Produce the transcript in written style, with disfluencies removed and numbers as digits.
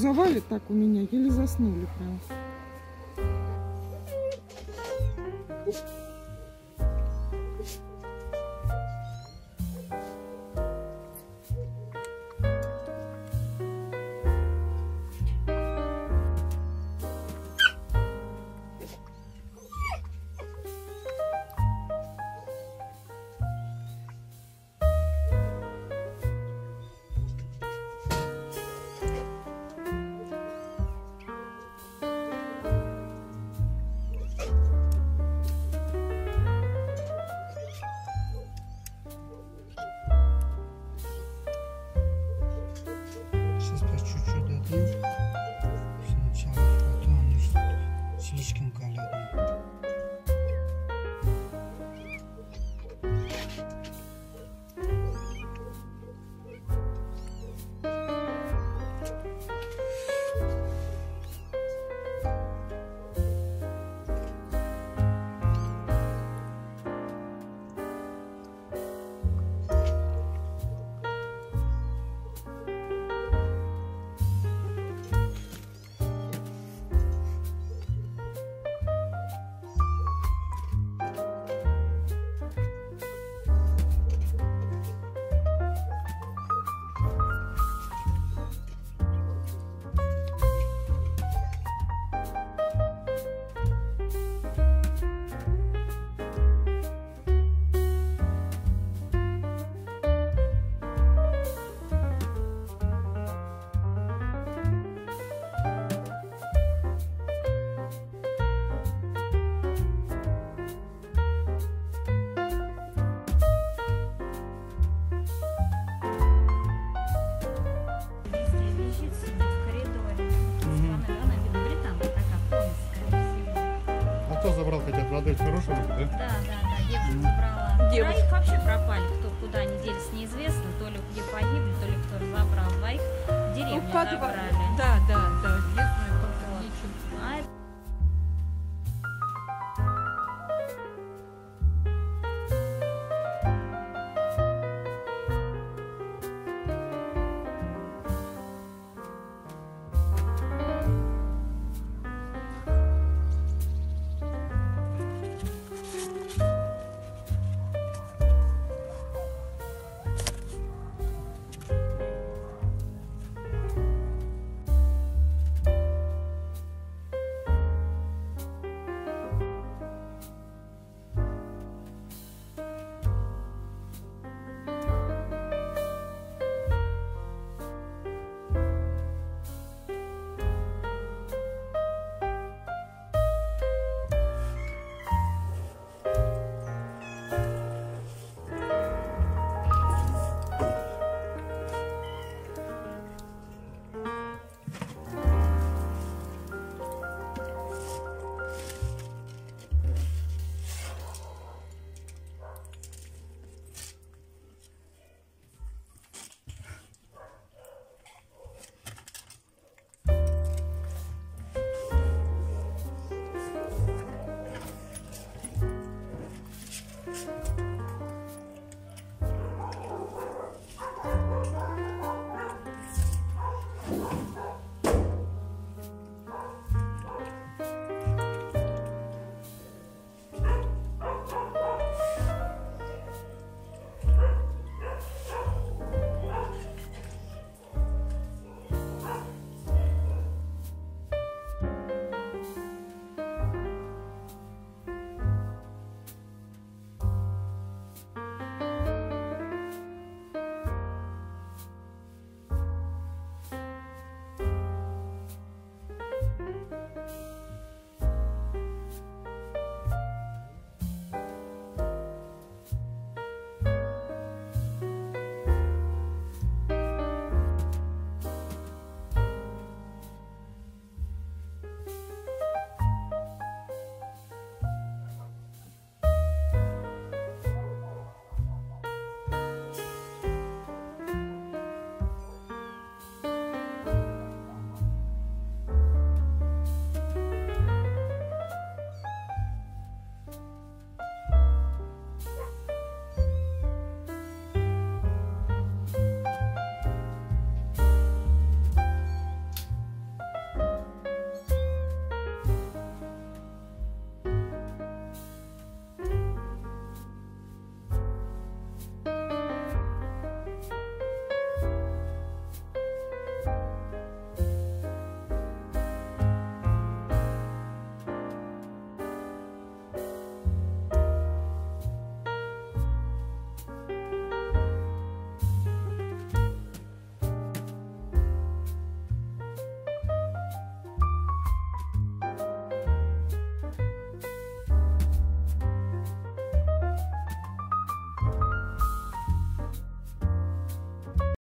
грузовали так у меня, еле заснули прям. Забрал, хотят продать хорошего, да? Да, девушка забрала. Девушка. Двоих вообще пропали, кто куда они делись, неизвестно, то ли где погибли, то ли кто забрал. Двоих в деревню забрали. Да.